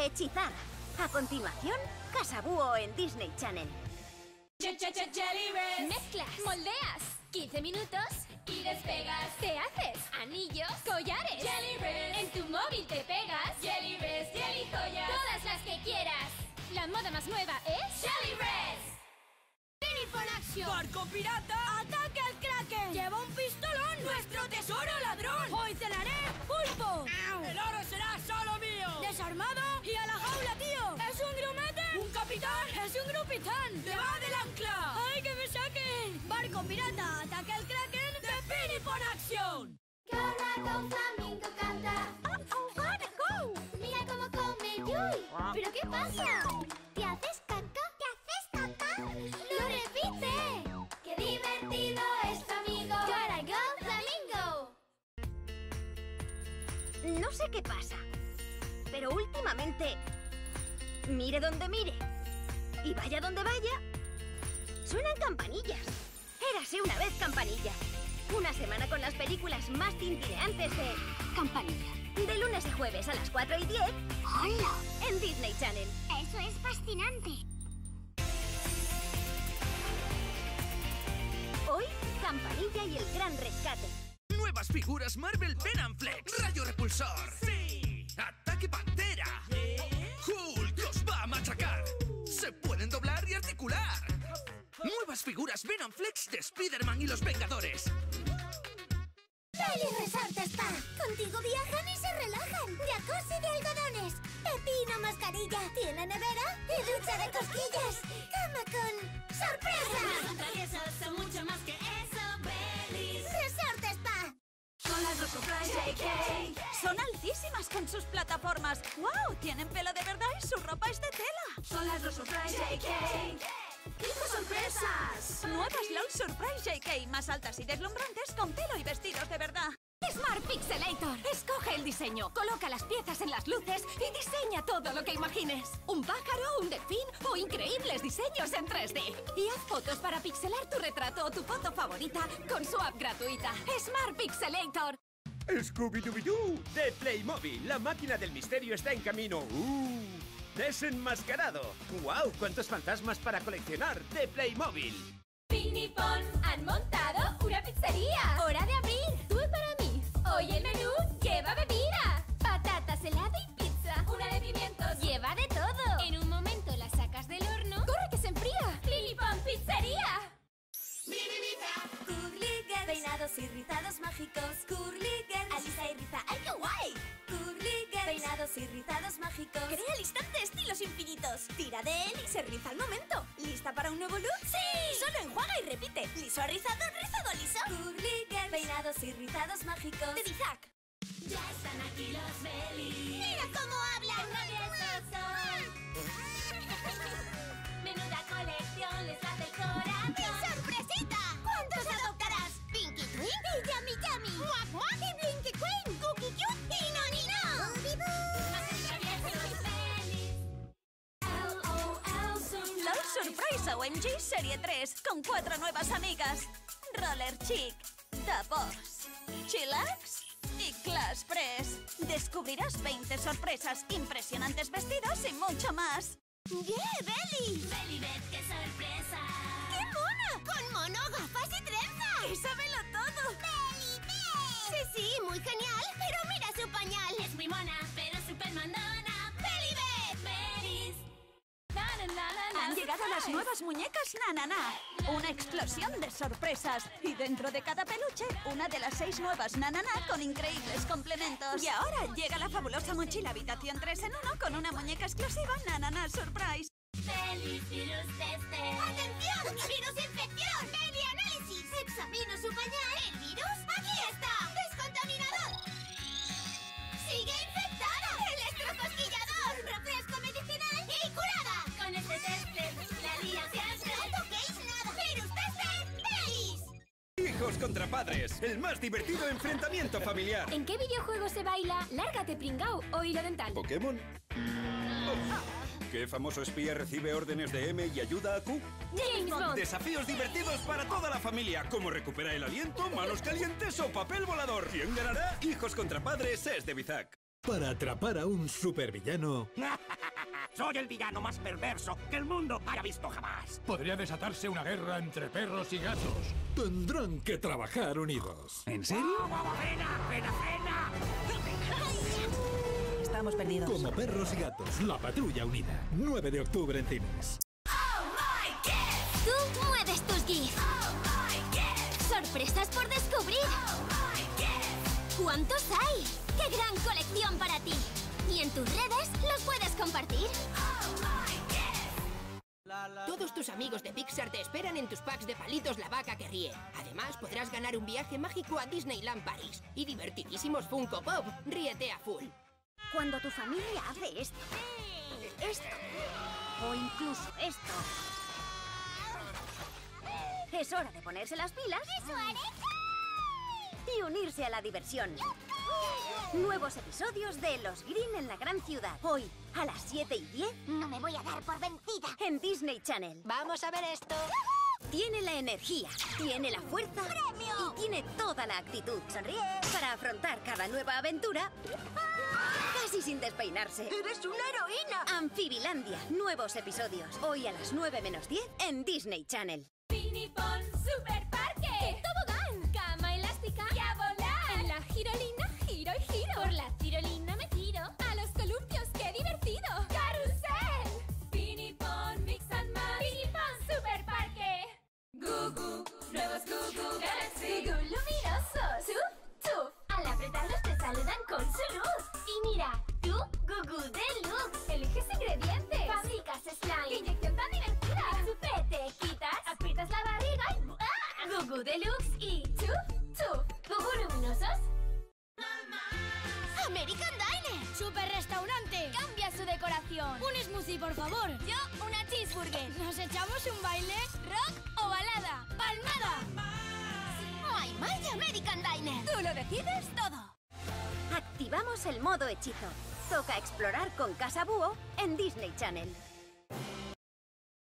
La hechizada. A continuación, Casa Búho en Disney Channel. Jellirez. Mezclas, moldeas, 15 minutos y despegas. Te haces anillos, collares. Jellirez. En tu móvil te pegas. Jellirez, jelly joyas. Todas las que quieras. La moda más nueva es Jellirez. Pinypon Action. Barco pirata. Ataque al Kraken. Lleva un pistolón. Nuestro tesoro ladrón. Hoy cenaré pulpo. ¡Au! El oro será solo mío. Desarmado y a la jaula, tío. Es un grumete. Un capitán. Es un grupitán. ¡Te va del ancla! ¡Ay, que me saquen! Barco pirata. Ataque al Kraken. De Pinypon Action. Gotta go flamingo canta. Oh, gotta go. Mira cómo come Yui. ¿Pero qué pasa? ¿Te haces caca? ¿Te haces caca? ¡Lo repite! ¡Qué divertido es tu amigo! Gotta go flamingo. No sé qué pasa, pero últimamente, mire donde mire y vaya donde vaya, suenan campanillas. Érase una vez Campanilla. Una semana con las películas más tintineantes de Campanilla. De lunes a jueves a las 4 y 10. ¡Hola! En Disney Channel. Eso es fascinante. Hoy, Campanilla y el gran rescate. Nuevas figuras Marvel, Venom Flex, Rayo Repulsor. ¡Sí! Ataque Pantera. Yeah. Hulk los va a machacar. Se pueden doblar y articular. Nuevas figuras Venom Flex de Spiderman y los Vengadores. Bellis Resort Spa. Contigo viajan y se relajan. Jacuzzi de algodones. Pepino mascarilla. Tiene nevera y ducha de cosquillas. Cama con sorpresa. Son mucho más que eso, Bellis Resort Spa. Son las LOL Surprise JK. Son altísimas con sus plataformas. ¡Wow! Tienen pelo de verdad y su ropa es de tela. Son las LOL Surprise JK. ¡Hijos sorpresas! Nuevas LOL Surprise JK, más altas y deslumbrantes, con pelo y vestidos de verdad. Smart Pixelator. Escoge el diseño, coloca las piezas en las luces y diseña todo lo que imagines. Un pájaro, un delfín o increíbles diseños en 3D. Y haz fotos para pixelar tu retrato o tu foto favorita con su app gratuita. Smart Pixelator. Scooby-Dooby-Doo de Playmobil. La máquina del misterio está en camino. ¡Desenmascarado! ¡Guau! ¡Wow! ¡Cuántos fantasmas para coleccionar de Playmobil! Pinypon han montado una pizzería. ¡Hora de abrir! ¡Tú para mí! Hoy el menú lleva bebida. Patatas, helado y pizza. Una de pimientos. Lleva de todo. En un momento la sacas del horno. ¡Corre que se enfría! ¡Pinypon Pizzería! Curly Girls. Peinados irritados mágicos. Curly Girls. Alisa y Riza. ¡Ay, qué guay! Peinados irritados mágicos. Crea al instante estilos infinitos. Tira de él y se riza al momento. ¿Lista para un nuevo look? ¡Sí! Solo enjuaga y repite. Liso a rizado, rizado liso. Curly Girls. Peinados irritados mágicos. De Dizak. Ya están aquí los Bellis. ¡Mira cómo hablan! Menuda colección les hace el corazón. ¡Qué sorpresita! ¿Cuántos adoptarás? Pinky Twin y Yummy Yummy. ¡Muap, muap! Y Blinky Queen, Cookie Cute y Noni No. LOL Surprise OMG Serie 3 con 4 nuevas amigas: Roller Chick, Tapos, Chillax y Clash Press. Descubrirás 20 sorpresas, impresionantes vestidos y mucho más. ¡Yeah, Belly! ¡Belly, ves qué sorpresa! ¡Qué mona! ¡Con mono, gafas y trenza! ¡Y sábelo todo! ¡Belly, Belly! Sí, sí, muy genial, pero mira su pañal. Es muy mona, pero super mandona. ¡Belly, Belly! ¡Bellis! Han llegado las nuevas muñecas Na! Na! Na. Una explosión de sorpresas. Y dentro de cada peluche, una de las 6 nuevas Na! Na! Na con increíbles complementos. Y ahora llega la fabulosa mochila Habitación 3 en 1 con una muñeca exclusiva Na! Na! Na! Surprise. ¡Feliz virus teste! ¡Atención! ¡Virus infección! ¡Baby análisis! ¡Examino su pañal! ¡El virus! ¡Aquí está! ¡Descontaminador! ¡Sigue infectada! ¡Electrocosquillador! ¡Refresco medicinal! ¡Y curada! Con este teste, la lía se hace. ¡No toquéis nada! ¡Virus teste! ¡Bellis! Hijos contra padres, el más divertido enfrentamiento familiar. ¿En qué videojuego se baila Lárgate Pringao o Hilo Dental? ¿Pokémon? ¿Qué famoso espía recibe órdenes de M y ayuda a Q? ¡James Bond! Desafíos divertidos para toda la familia, como recuperar el aliento, manos calientes o papel volador. ¿Quién ganará? Hijos contra padres es de Bizak. para atrapar a un supervillano. Soy el villano más perverso que el mundo haya visto jamás. Podría desatarse una guerra entre perros y gatos. Tendrán que trabajar unidos. ¿En serio? ¡Pena! Estamos perdidos. Como perros y gatos, la patrulla unida. 9 de octubre en cines. ¡Oh! My GIF. Tú mueves tus GIFs. ¡Oh! My GIF. Sorpresas por descubrir. ¡Oh! My GIF. ¿Cuántos hay? ¡Qué gran colección para ti! Y en tus redes los puedes compartir. Todos tus amigos de Pixar te esperan en tus packs de palitos La Vaca que Ríe. Además, podrás ganar un viaje mágico a Disneyland París y divertidísimos Funko Pop. Ríete a full. Cuando tu familia hace esto, o incluso esto, es hora de ponerse las pilas. ¡Eso haré! Y unirse a la diversión. Nuevos episodios de Los Green en la gran ciudad. Hoy, a las 7:10. No me voy a dar por vencida. En Disney Channel. Vamos a ver esto. Tiene la energía, tiene la fuerza. ¡Premio! Y tiene toda la actitud. Sonríe para afrontar cada nueva aventura. Casi sin despeinarse. ¡Eres una heroína! Anfibilandia. Nuevos episodios. Hoy a las 9:10 en Disney Channel. Pinypon Superparque. Tobogán. Cama elástica. Y a volar. En la girolina. Giro y giro. Por la tirolina me tiro. A los columpios, qué divertido. ¡Carrusel! Pinypon Mix and Match. Pinypon Superparque. Gugu, nuevos Gugu Galaxy. Gugu luminosos. Tuf, tuf. Al apretarlos te saludan con su luz. Y mira, tú, Gugu Deluxe. Eliges ingredientes. Fabricas slime. Inyección tan divertida. En su pete quitas. Aprietas la barriga y ¡ah! Gugu Deluxe y tuf, tuf. Gugu luminosos. American Diner. Super restaurante. Cambia su decoración. Un smoothie, por favor. Yo, una cheeseburger. Nos echamos un baile. Rock o balada. Palmada. ¡Ay, my American Diner! Tú lo decides todo. Activamos el modo hechizo. Toca explorar con Casa Búho en Disney Channel.